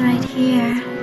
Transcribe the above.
right here.